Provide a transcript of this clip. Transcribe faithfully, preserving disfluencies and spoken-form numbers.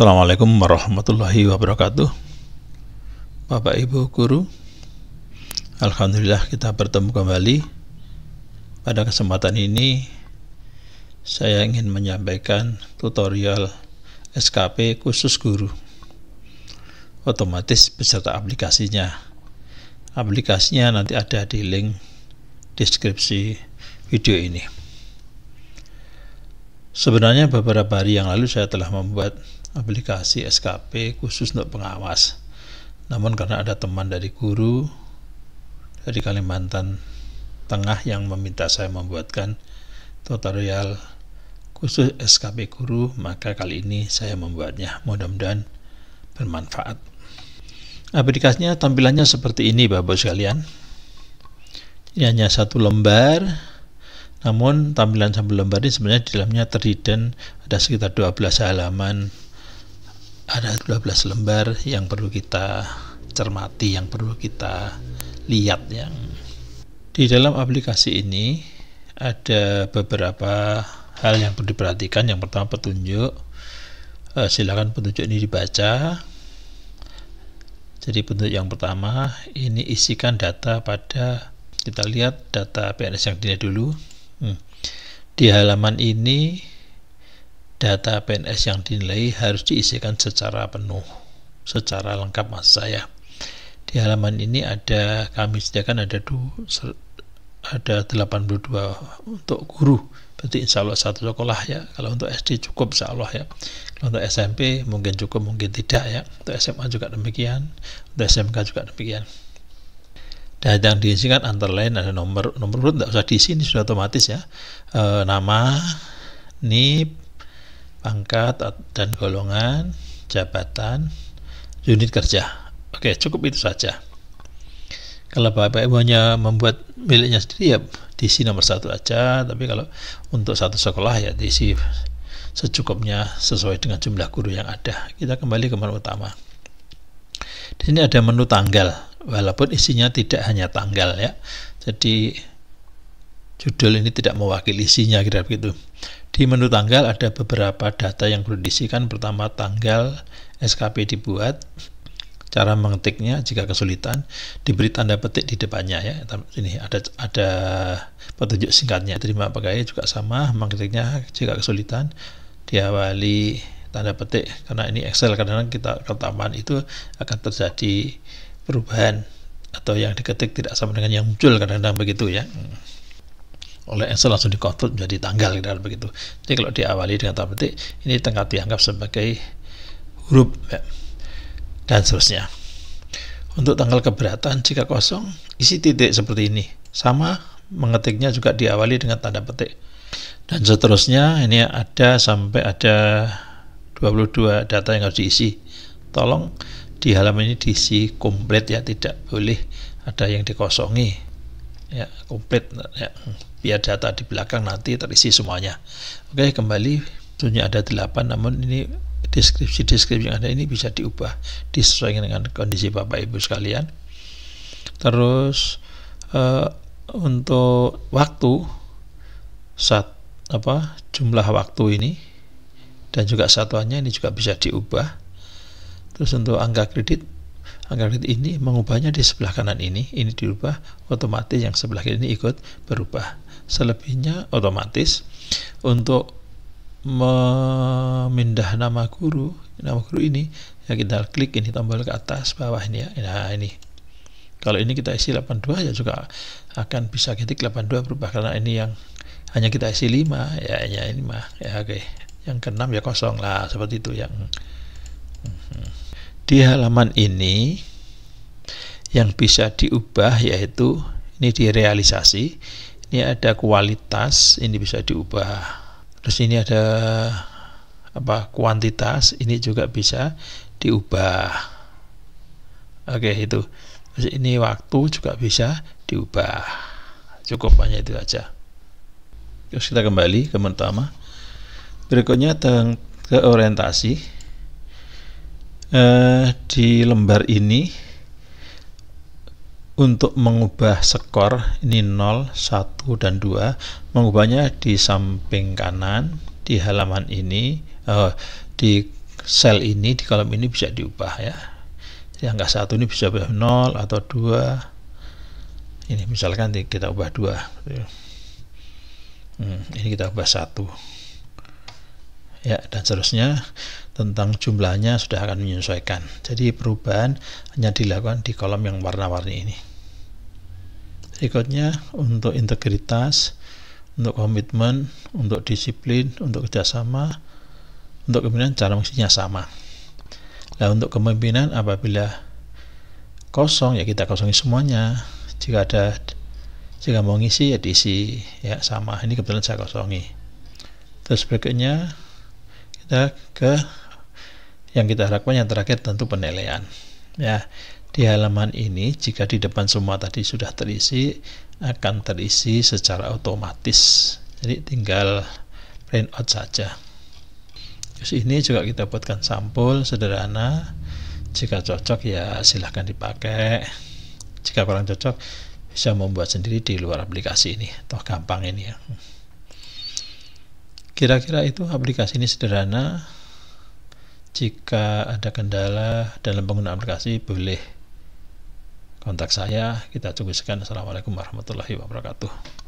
Assalamualaikum warahmatullahi wabarakatuh. Bapak Ibu Guru, alhamdulillah kita bertemu kembali. Pada kesempatan ini saya ingin menyampaikan tutorial S K P khusus guru, otomatis beserta aplikasinya. Aplikasinya nanti ada di link deskripsi video ini. Sebenarnya beberapa hari yang lalu saya telah membuat aplikasi S K P khusus untuk pengawas, namun karena ada teman dari guru dari Kalimantan Tengah yang meminta saya membuatkan tutorial khusus S K P guru, maka kali ini saya membuatnya. Mudah-mudahan bermanfaat. Aplikasinya tampilannya seperti ini Bapak sekalian. Ini hanya satu lembar, namun tampilan satu lembar ini sebenarnya di dalamnya teriden ada sekitar dua belas halaman. Ada dua belas lembar yang perlu kita cermati, yang perlu kita lihat. Yang di dalam aplikasi ini ada beberapa hal yang perlu diperhatikan. Yang pertama, petunjuk. Eh, silakan petunjuk ini dibaca. Jadi petunjuk yang pertama ini, isikan data pada, kita lihat data P N S yang ini dulu. Hmm. Di halaman ini data P N S yang dinilai harus diisikan secara penuh, secara lengkap maksud saya. Di halaman ini ada, kami sediakan ada du, ada delapan puluh dua untuk guru, berarti insya Allah satu sekolah ya. Kalau untuk S D cukup insya Allah ya. Kalau untuk S M P mungkin cukup, mungkin tidak ya. Untuk S M A juga demikian, untuk S M K juga demikian. Dan yang diisikan antara lain ada nomor, nomor urut tidak usah diisi, ini sudah otomatis ya. E, nama, N I P, pangkat dan golongan, jabatan, unit kerja. Oke, cukup itu saja. Kalau Bapak Ibu hanya membuat miliknya sendiri ya diisi nomor satu aja, tapi kalau untuk satu sekolah ya diisi secukupnya sesuai dengan jumlah guru yang ada. Kita kembali ke menu utama. Di sini ada menu tanggal, walaupun isinya tidak hanya tanggal ya. Jadi judul ini tidak mewakili isinya, kira-kira begitu. Di menu tanggal ada beberapa data yang perlu diisikan. Pertama, tanggal S K P dibuat, cara mengetiknya jika kesulitan, diberi tanda petik di depannya ya. Ini ada ada petunjuk singkatnya. Terima pegawai juga sama, mengetiknya jika kesulitan diawali tanda petik, karena ini Excel kadang-kadang kita ketamaan itu akan terjadi perubahan, atau yang diketik tidak sama dengan yang muncul, kadang-kadang begitu ya. Oleh Excel langsung dikonvert menjadi tanggal, kira-kira begitu. Jadi kalau diawali dengan tanda petik, ini tengah dianggap sebagai huruf ya, dan seterusnya. Untuk tanggal keberatan jika kosong, isi titik seperti ini. Sama, mengetiknya juga diawali dengan tanda petik dan seterusnya. Ini ada sampai ada dua puluh dua data yang harus diisi. Tolong di halaman ini diisi komplit ya, tidak boleh ada yang dikosongi ya, komplit ya, biar data di belakang nanti terisi semuanya. Oke, kembali. Tentunya ada delapan, namun ini deskripsi-deskripsi yang ada ini bisa diubah disesuaikan dengan kondisi Bapak Ibu sekalian. Terus uh, untuk waktu, saat apa jumlah waktu ini dan juga satuannya ini juga bisa diubah. Terus untuk angka kredit, angka kredit ini mengubahnya di sebelah kanan ini, ini diubah otomatis, yang sebelah kiri ini ikut berubah, selebihnya otomatis. Untuk memindah nama guru, nama guru ini ya kita klik ini tombol ke atas bawah ini ya. Nah ini kalau ini kita isi delapan puluh dua ya juga akan bisa ketik delapan puluh dua berubah, karena ini yang hanya kita isi lima ya, ya ini mah ya. Oke, yang keenam ya kosong lah, seperti itu ya. Di halaman ini yang bisa diubah yaitu ini di realisasi, ini ada kualitas, ini bisa diubah. Terus ini ada apa kuantitas, ini juga bisa diubah. Oke itu. Terus ini waktu juga bisa diubah. Cukup hanya itu aja. Terus kita kembali ke menu utama. Berikutnya ke orientasi. Uh, di lembar ini untuk mengubah skor ini nol, satu, dan dua, mengubahnya di samping kanan di halaman ini, uh, di sel ini di kolom ini bisa diubah ya. Jadi angka satu ini bisa berubah nol atau dua. Ini misalkan kita ubah dua. Hmm, ini kita ubah satu. Ya, dan seterusnya tentang jumlahnya sudah akan menyesuaikan. Jadi perubahan hanya dilakukan di kolom yang warna-warni ini. Berikutnya untuk integritas, untuk komitmen, untuk disiplin, untuk kerjasama, untuk kepemimpinan cara mengisinya sama. Nah, untuk kepemimpinan apabila kosong ya kita kosongi semuanya. Jika ada, jika mau ngisi ya diisi ya sama. Ini kebetulan saya kosongi. Terus berikutnya kita ke yang kita harapkan yang terakhir tentu penilaian. Ya, di halaman ini jika di depan semua tadi sudah terisi akan terisi secara otomatis, jadi tinggal print out saja. Terus ini juga kita buatkan sampul sederhana, jika cocok ya silahkan dipakai, jika kurang cocok bisa membuat sendiri di luar aplikasi ini, toh gampang ini ya. Kira-kira itu aplikasi ini sederhana. Jika ada kendala dalam penggunaan aplikasi boleh kontak saya, kita tunggu sekian. Assalamualaikum warahmatullahi wabarakatuh.